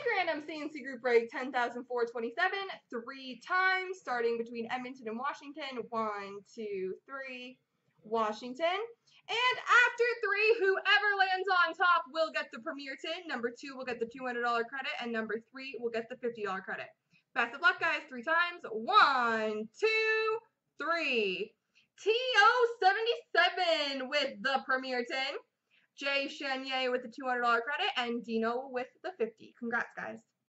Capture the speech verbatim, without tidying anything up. Instagram, I'm seeing C group break ten thousand four hundred twenty-seven three times, starting between Edmonton and Washington. One, two, three, Washington. And after three, whoever lands on top will get the Premier tin. Number two will get the two hundred dollars credit, and number three will get the fifty dollars credit. Best of luck, guys. Three times. One, two, three. T O seventy-seven with the Premier tin. Jay Chenier with the two hundred dollars credit, and Dino with the fifty dollars. Congrats, guys.